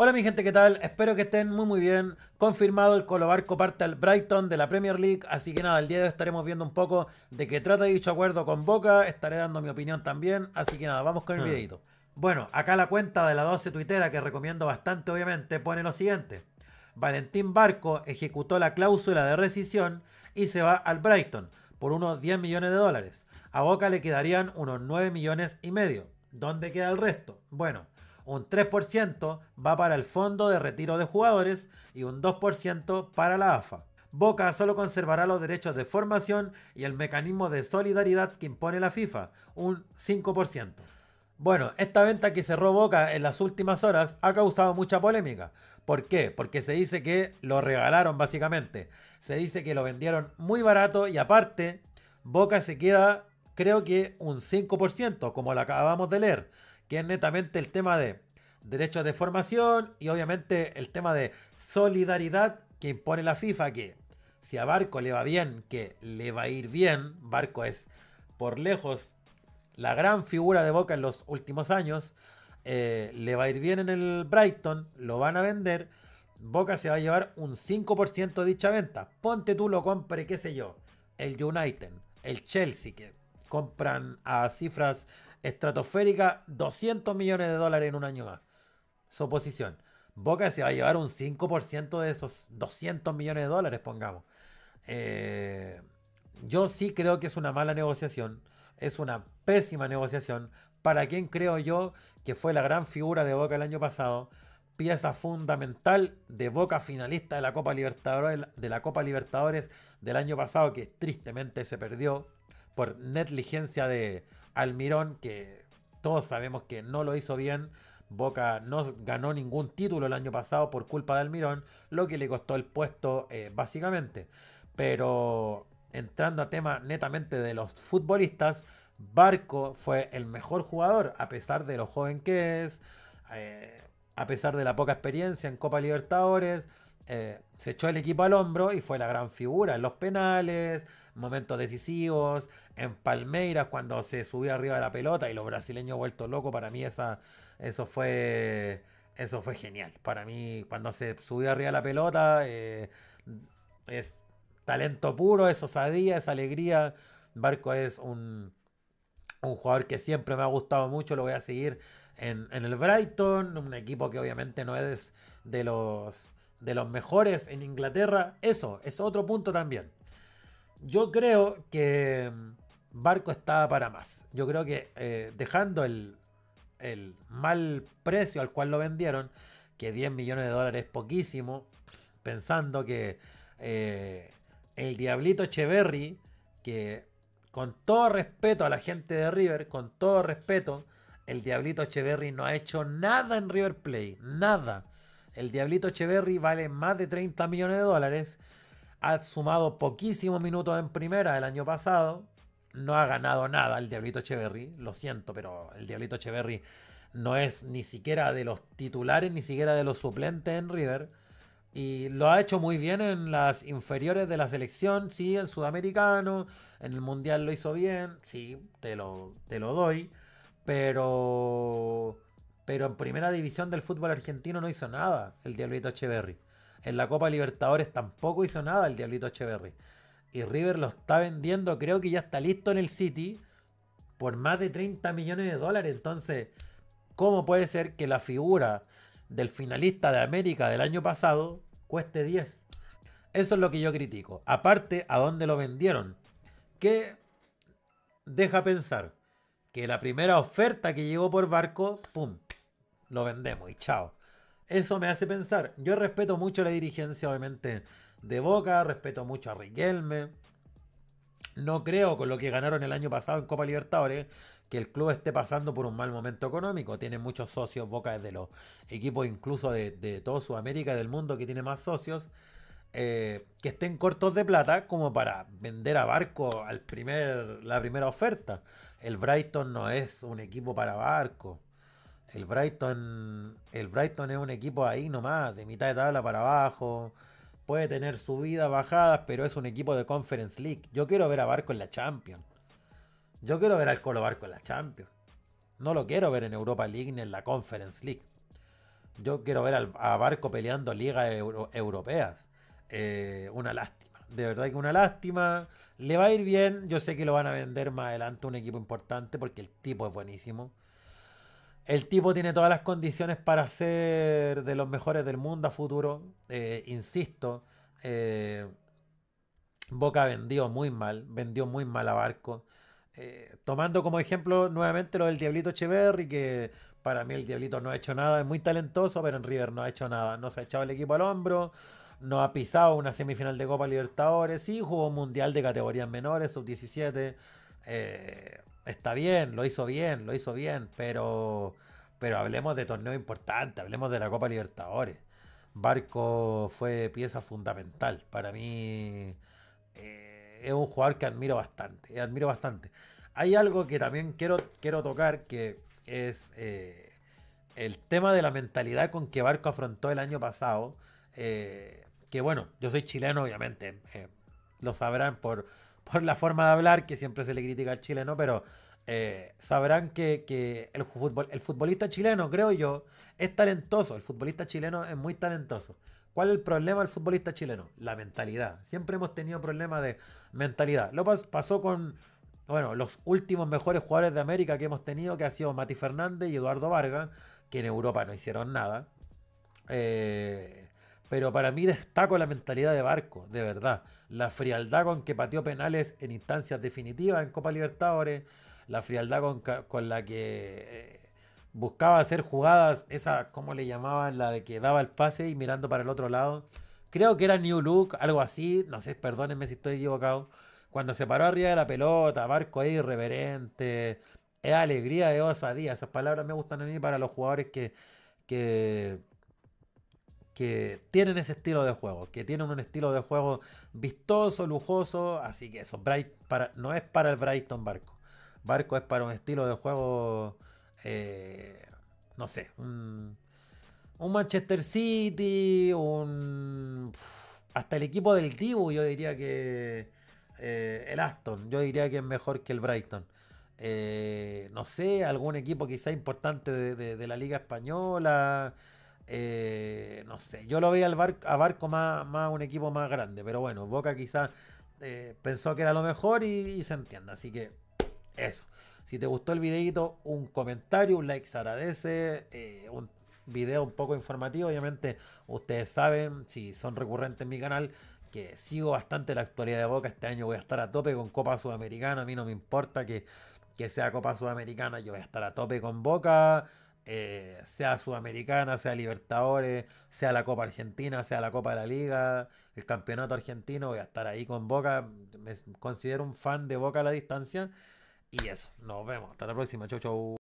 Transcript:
Hola mi gente, ¿qué tal? Espero que estén muy muy bien. Confirmado, el Colo Barco parte al Brighton de la Premier League, así que nada, el día de hoy estaremos viendo un poco de qué trata dicho acuerdo con Boca, estaré dando mi opinión también, así que nada, vamos con el videito. Bueno, acá la cuenta de la 12 tuitera, que recomiendo bastante obviamente, pone lo siguiente: Valentín Barco ejecutó la cláusula de rescisión y se va al Brighton por unos 10 millones de dólares. A Boca le quedarían unos 9 millones y medio. ¿Dónde queda el resto? Bueno, un 3% va para el fondo de retiro de jugadores y un 2% para la AFA. Boca solo conservará los derechos de formación y el mecanismo de solidaridad que impone la FIFA, un 5%. Bueno, esta venta que cerró Boca en las últimas horas ha causado mucha polémica. ¿Por qué? Porque se dice que lo regalaron básicamente. Se dice que lo vendieron muy barato y aparte Boca se queda, creo que un 5%, como lo acabamos de leer, que es netamente el tema de derechos de formación y obviamente el tema de solidaridad que impone la FIFA, que si a Barco le va bien, que le va a ir bien. Barco es por lejos la gran figura de Boca en los últimos años, le va a ir bien en el Brighton, lo van a vender, Boca se va a llevar un 5% de dicha venta. Ponte tú lo compre, qué sé yo, el United, el Chelsea, que compran a cifras estratosféricas, 200 millones de dólares en un año más. Su posición. Boca se va a llevar un 5% de esos 200 millones de dólares, pongamos. Yo sí creo que es una mala negociación. Es una pésima negociación. Para quien creo yo que fue la gran figura de Boca el año pasado. Pieza fundamental de Boca, finalista de la Copa Libertadores, del año pasado, que tristemente se perdió por negligencia de Almirón, que todos sabemos que no lo hizo bien. Boca no ganó ningún título el año pasado por culpa de Almirón, lo que le costó el puesto básicamente. Pero entrando a tema netamente de los futbolistas, Barco fue el mejor jugador, a pesar de lo joven que es, a pesar de la poca experiencia en Copa Libertadores. Se echó el equipo al hombro y fue la gran figura en los penales, momentos decisivos, en Palmeiras cuando se subió arriba de la pelota y los brasileños vueltos locos. Para mí eso fue genial. Para mí, cuando se subió arriba de la pelota, es talento puro, es osadía, es alegría. Barco es un jugador que siempre me ha gustado mucho, lo voy a seguir en el Brighton, un equipo que obviamente no es de los mejores en Inglaterra. Eso es otro punto también. Yo creo que Barco estaba para más. Yo creo que dejando el mal precio al cual lo vendieron, que 10 millones de dólares es poquísimo, pensando que el diablito Echeverri, que con todo respeto a la gente de River, con todo respeto, el diablito Echeverri no ha hecho nada en River Plate, nada. El diablito Echeverri vale más de 30 millones de dólares. Ha sumado poquísimos minutos en primera el año pasado. No ha ganado nada el diablito Echeverri. Lo siento, pero el diablito Echeverri no es ni siquiera de los titulares, ni siquiera de los suplentes en River. Y lo ha hecho muy bien en las inferiores de la selección. Sí, el sudamericano. En el mundial lo hizo bien. Sí, te lo doy. Pero en primera división del fútbol argentino no hizo nada el diablito Echeverri. En la Copa Libertadores tampoco hizo nada el diablito Echeverri. Y River lo está vendiendo, creo que ya está listo en el City, por más de 30 millones de dólares. Entonces, ¿cómo puede ser que la figura del finalista de América del año pasado cueste 10? Eso es lo que yo critico. Aparte, ¿a dónde lo vendieron? ¿Qué deja pensar? Que la primera oferta que llegó por Barco, ¡pum!, lo vendemos y chao. Eso me hace pensar. Yo respeto mucho la dirigencia, obviamente, de Boca. Respeto mucho a Riquelme. No creo, con lo que ganaron el año pasado en Copa Libertadores, que el club esté pasando por un mal momento económico. Tiene muchos socios. Boca es de los equipos, incluso de toda Sudamérica y del mundo, que tiene más socios. Que estén cortos de plata como para vender a Barco al la primera oferta. El Brighton no es un equipo para Barco. El Brighton es un equipo ahí nomás, de mitad de tabla para abajo. Puede tener subidas, bajadas, pero es un equipo de Conference League. Yo quiero ver a Barco en la Champions. Yo quiero ver al Colo Barco en la Champions. No lo quiero ver en Europa League ni en la Conference League. Yo quiero ver a Barco peleando ligas europeas. Una lástima. De verdad que una lástima. Le va a ir bien. Yo sé que lo van a vender más adelante a un equipo importante porque el tipo es buenísimo. El tipo tiene todas las condiciones para ser de los mejores del mundo a futuro. Insisto, Boca vendió muy mal a Barco. Tomando como ejemplo nuevamente lo del Diablito Echeverri, que para mí el Diablito no ha hecho nada, es muy talentoso, pero en River no ha hecho nada, no se ha echado el equipo al hombro, no ha pisado una semifinal de Copa Libertadores, sí jugó un mundial de categorías menores, sub-17, está bien, lo hizo bien, pero hablemos de torneo importante, hablemos de la Copa Libertadores. Barco fue pieza fundamental, para mí es un jugador que admiro bastante. Hay algo que también quiero tocar, que es el tema de la mentalidad con que Barco afrontó el año pasado, que bueno, yo soy chileno obviamente, lo sabrán por la forma de hablar, que siempre se le critica al chileno, pero sabrán que el futbolista chileno, creo yo, es talentoso, el futbolista chileno es muy talentoso. ¿Cuál es el problema del futbolista chileno? La mentalidad. Siempre hemos tenido problemas de mentalidad. Lo pasó con, bueno, los últimos mejores jugadores de América que hemos tenido, que ha sido Mati Fernández y Eduardo Vargas, que en Europa no hicieron nada. Pero para mí destaco la mentalidad de Barco, de verdad. La frialdad con que pateó penales en instancias definitivas en Copa Libertadores, la frialdad con la que buscaba hacer jugadas, esa, ¿cómo le llamaban? La de que daba el pase y mirando para el otro lado. Creo que era New Look, algo así, no sé, perdónenme si estoy equivocado. Cuando se paró arriba de la pelota, Barco es irreverente, es alegría, es osadía. Esas palabras me gustan a mí para los jugadores que tienen ese estilo de juego, que tienen un estilo de juego vistoso, lujoso, así que eso, no es para el Brighton Barco. Barco es para un estilo de juego... no sé, un Manchester City, hasta el equipo del Dibu, yo diría que el Aston, yo diría que es mejor que el Brighton, no sé, algún equipo quizá importante de la Liga Española, no sé, yo lo veía a Barco más un equipo más grande, pero bueno, Boca quizá pensó que era lo mejor y se entiende, así que eso. Si te gustó el videito, un comentario, un like se agradece, un video un poco informativo. Obviamente ustedes saben, si son recurrentes en mi canal, que sigo bastante la actualidad de Boca. Este año voy a estar a tope con Copa Sudamericana, a mí no me importa que sea Copa Sudamericana, yo voy a estar a tope con Boca, sea Sudamericana, sea Libertadores, sea la Copa Argentina, sea la Copa de la Liga, el Campeonato Argentino, voy a estar ahí con Boca, me considero un fan de Boca a la distancia. Y eso, nos vemos. Hasta la próxima. Chau, chau.